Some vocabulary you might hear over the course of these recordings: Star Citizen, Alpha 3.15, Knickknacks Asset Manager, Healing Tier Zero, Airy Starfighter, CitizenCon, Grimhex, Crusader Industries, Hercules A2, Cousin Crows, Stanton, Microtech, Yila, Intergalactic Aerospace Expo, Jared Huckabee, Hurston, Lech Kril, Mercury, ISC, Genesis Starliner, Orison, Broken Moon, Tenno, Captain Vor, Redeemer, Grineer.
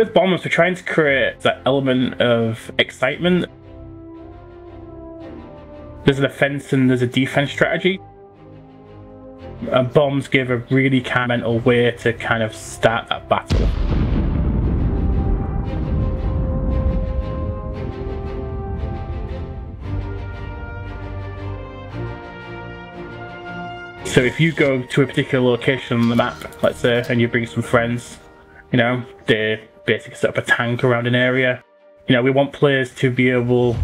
With bombers, we're trying to create that element of excitement. There's an offense and there's a defense strategy. And bombs give a really kind of mental way to kind of start that battle. So if you go to a particular location on the map, let's say, and you bring some friends, you know, they basically set up a tank around an area. You know, we want players to be able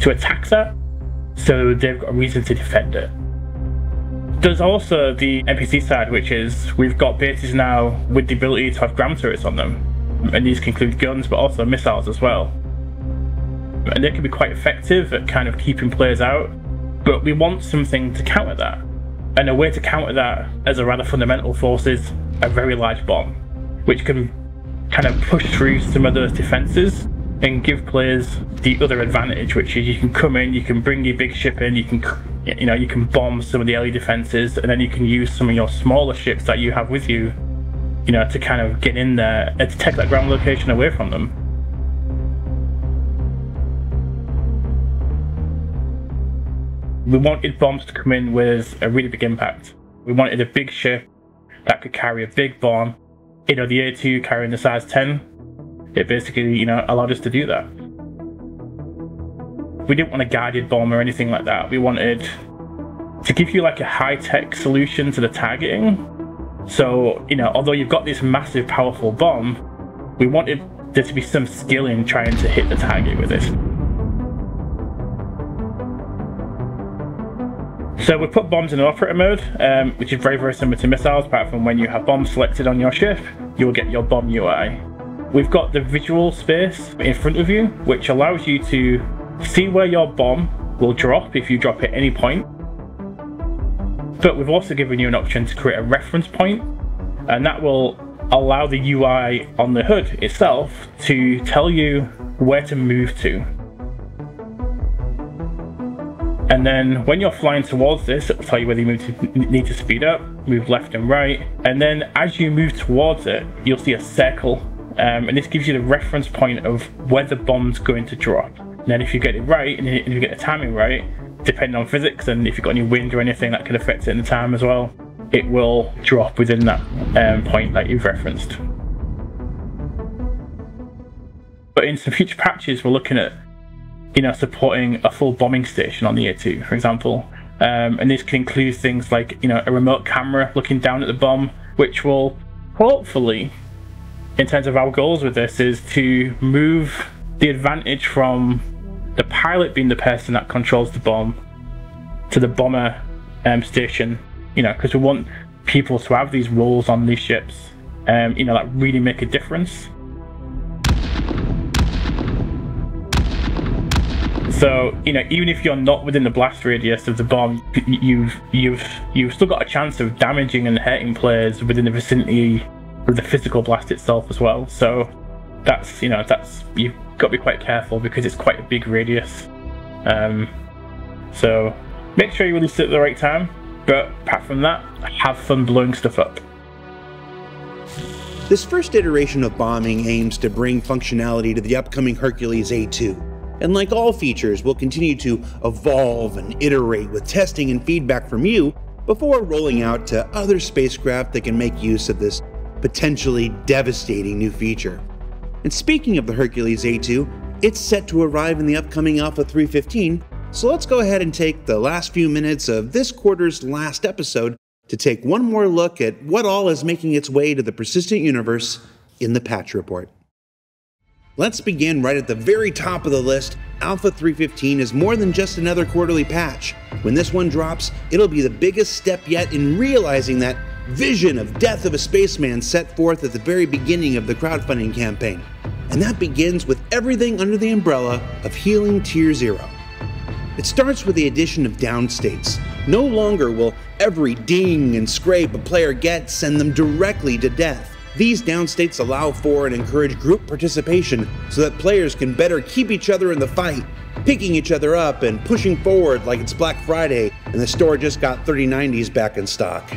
to attack that, so they've got a reason to defend it. There's also the NPC side, which is we've got bases now with the ability to have gram turrets on them. And these can include guns, but also missiles as well. And they can be quite effective at kind of keeping players out, but we want something to counter that. And a way to counter that as a rather fundamental force is a very large bomb, which can kind of push through some of those defenses and give players the other advantage, which is you can come in, you can bring your big ship in, you can, you know, you can bomb some of the early defenses, and then you can use some of your smaller ships that you have with you, you know, to kind of get in there and to take that ground location away from them. We wanted bombs to come in with a really big impact. We wanted a big ship that could carry a big bomb. You know, the A2 carrying the size 10, it basically, you know, allowed us to do that. We didn't want a guided bomb or anything like that. We wanted to give you like a high-tech solution to the targeting. So, you know, although you've got this massive, powerful bomb, we wanted there to be some skill in trying to hit the target with it. So we put bombs in operator mode, which is very, very similar to missiles, apart from when you have bombs selected on your ship, you will get your bomb UI. We've got the visual space in front of you, which allows you to see where your bomb will drop if you drop at any point. But we've also given you an option to create a reference point, and that will allow the UI on the HUD itself to tell you where to move to. And then when you're flying towards this, it'll tell you whether you need to speed up, move left and right. And then as you move towards it, you'll see a circle. And this gives you the reference point of where the bomb's going to drop. And then if you get it right, and if you get the timing right, depending on physics, and if you've got any wind or anything that could affect it in the time as well, it will drop within that point that you've referenced. But in some future patches, we're looking at, you know, supporting a full bombing station on the A2, for example. And this can include things like, you know, a remote camera looking down at the bomb, which will hopefully, in terms of our goals with this, is to move the advantage from the pilot being the person that controls the bomb to the bomber station, you know, because we want people to have these roles on these ships, you know, that really make a difference. So, you know, even if you're not within the blast radius of the bomb, you've still got a chance of damaging and hurting players within the vicinity of the physical blast itself as well. So that's, you know, that's, you've got to be quite careful because it's quite a big radius. So make sure you release it at the right time, but apart from that, have fun blowing stuff up. This first iteration of bombing aims to bring functionality to the upcoming Hercules A2. And like all features, we'll continue to evolve and iterate with testing and feedback from you before rolling out to other spacecraft that can make use of this potentially devastating new feature. And speaking of the Hercules A2, it's set to arrive in the upcoming Alpha 3.15, so let's go ahead and take the last few minutes of this quarter's last episode to take one more look at what all is making its way to the persistent universe in the patch report. Let's begin right at the very top of the list. Alpha 3.15 is more than just another quarterly patch. When this one drops, it'll be the biggest step yet in realizing that vision of death of a spaceman set forth at the very beginning of the crowdfunding campaign. And that begins with everything under the umbrella of Healing Tier Zero. It starts with the addition of downstates. No longer will every ding and scrape a player gets send them directly to death. These downstates allow for and encourage group participation so that players can better keep each other in the fight, picking each other up and pushing forward like it's Black Friday and the store just got 3090s back in stock.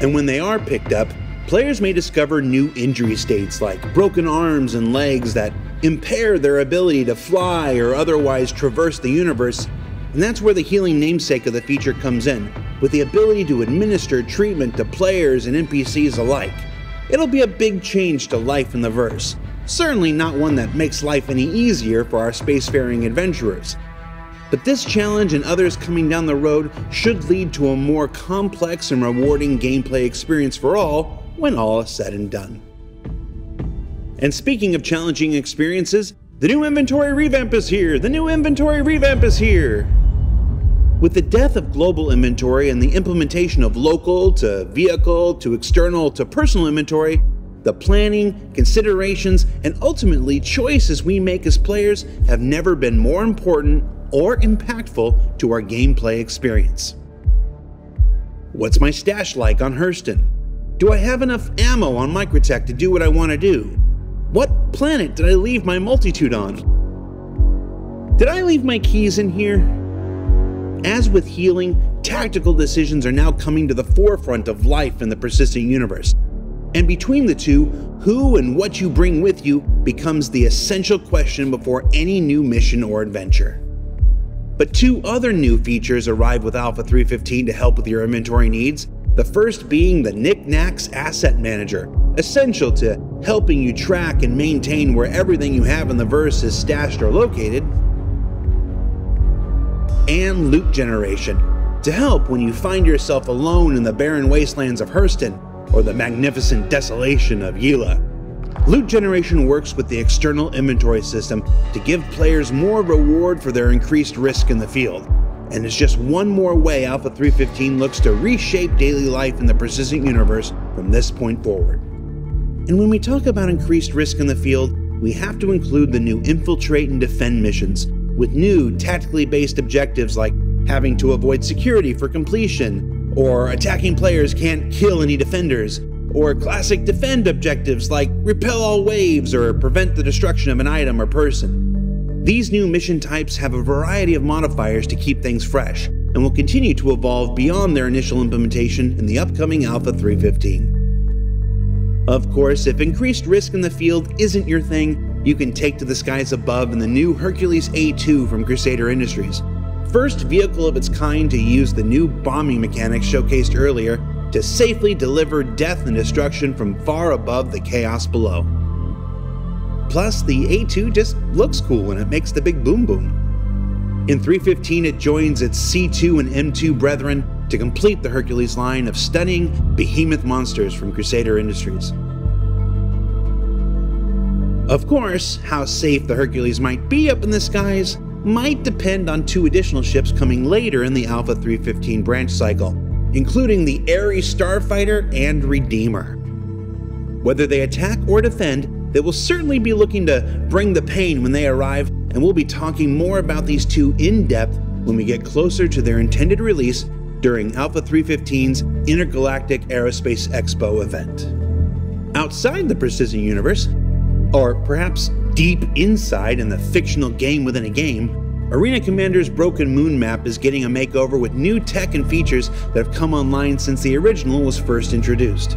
And when they are picked up, Players may discover new injury states like broken arms and legs that impair their ability to fly or otherwise traverse the universe, and that's where the healing namesake of the feature comes in, with the ability to administer treatment to players and NPCs alike. It'll be a big change to life in the verse, certainly not one that makes life any easier for our spacefaring adventurers. But this challenge and others coming down the road should lead to a more complex and rewarding gameplay experience for all when all is said and done. And speaking of challenging experiences, the new inventory revamp is here! The new inventory revamp is here! With the death of global inventory and the implementation of local to vehicle to external to personal inventory, the planning, considerations, and ultimately choices we make as players have never been more important or impactful to our gameplay experience. What's my stash like on Hurston? Do I have enough ammo on Microtech to do what I want to do? What planet did I leave my multitude on? Did I leave my keys in here? As with healing, tactical decisions are now coming to the forefront of life in the persistent universe. And between the two, who and what you bring with you becomes the essential question before any new mission or adventure. But two other new features arrive with Alpha 3.15 to help with your inventory needs, the first being the Knickknacks Asset Manager, essential to helping you track and maintain where everything you have in the verse is stashed or located, and Loot Generation, to help when you find yourself alone in the barren wastelands of Hurston or the magnificent desolation of Yila. Loot Generation works with the external inventory system to give players more reward for their increased risk in the field, and it's just one more way Alpha 3.15 looks to reshape daily life in the persistent universe from this point forward. And when we talk about increased risk in the field, we have to include the new infiltrate and defend missions, with new tactically based objectives like having to avoid security for completion, or attacking players can't kill any defenders, or classic defend objectives like repel all waves or prevent the destruction of an item or person. These new mission types have a variety of modifiers to keep things fresh, and will continue to evolve beyond their initial implementation in the upcoming Alpha 3.15. Of course, if increased risk in the field isn't your thing, you can take to the skies above in the new Hercules A2 from Crusader Industries, first vehicle of its kind to use the new bombing mechanics showcased earlier, to safely deliver death and destruction from far above the chaos below. Plus, the A2 just looks cool when it makes the big boom boom. In 3.15, it joins its C2 and M2 brethren to complete the Hercules line of stunning behemoth monsters from Crusader Industries. Of course, how safe the Hercules might be up in the skies might depend on two additional ships coming later in the Alpha 3.15 branch cycle, including the Airy Starfighter and Redeemer. Whether they attack or defend, they will certainly be looking to bring the pain when they arrive, and we'll be talking more about these two in depth when we get closer to their intended release during Alpha 3.15's Intergalactic Aerospace Expo event. Outside the persistent universe, or perhaps deep inside in the fictional game within a game, Arena Commander's Broken Moon map is getting a makeover with new tech and features that have come online since the original was first introduced,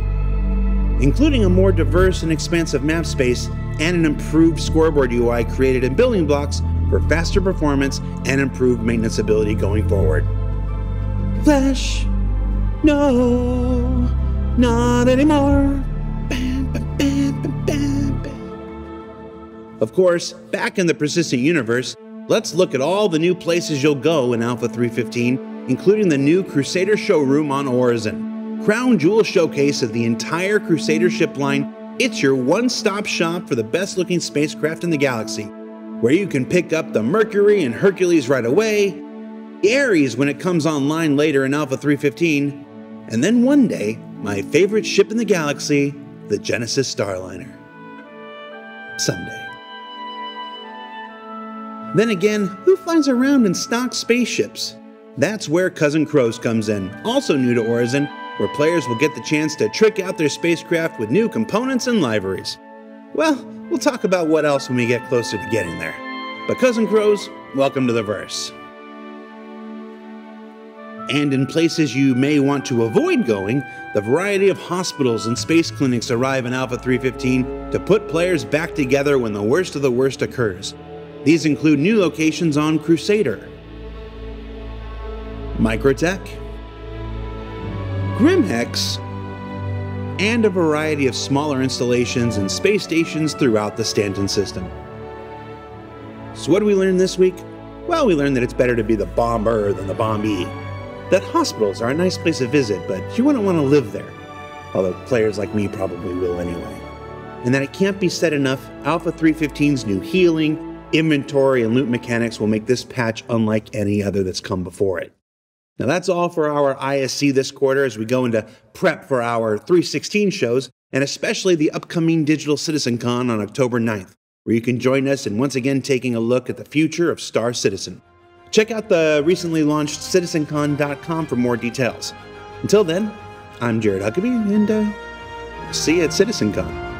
including a more diverse and expansive map space and an improved scoreboard UI created in building blocks for faster performance and improved maintenance ability going forward. Flash, no, not anymore. Bam, bam, bam, bam, bam, bam. Of course, back in the persistent universe, let's look at all the new places you'll go in Alpha 3.15, including the new Crusader showroom on Orison, crown jewel showcase of the entire Crusader ship line. It's your one-stop shop for the best-looking spacecraft in the galaxy, where you can pick up the Mercury and Hercules right away, Ares when it comes online later in Alpha 3.15, and then one day, my favorite ship in the galaxy, the Genesis Starliner. Someday. Then again, who flies around in stock spaceships? That's where Cousin Crows comes in, also new to Orison, where players will get the chance to trick out their spacecraft with new components and liveries. Well, we'll talk about what else when we get closer to getting there. But Cousin Crows, welcome to the verse. And in places you may want to avoid going, the variety of hospitals and space clinics arrive in Alpha 3.15 to put players back together when the worst occurs. These include new locations on Crusader, Microtech, Grimhex, and a variety of smaller installations and space stations throughout the Stanton system. So what did we learn this week? Well, we learned that it's better to be the bomber than the bombee. That hospitals are a nice place to visit, but you wouldn't want to live there. Although players like me probably will anyway. And that it can't be said enough, Alpha 3.15's new healing, inventory, and loot mechanics will make this patch unlike any other that's come before it. Now that's all for our ISC this quarter as we go into prep for our 3.16 shows, and especially the upcoming Digital CitizenCon on October 9th, where you can join us in once again taking a look at the future of Star Citizen. Check out the recently launched CitizenCon.com for more details. Until then, I'm Jared Huckabee, and see you at CitizenCon.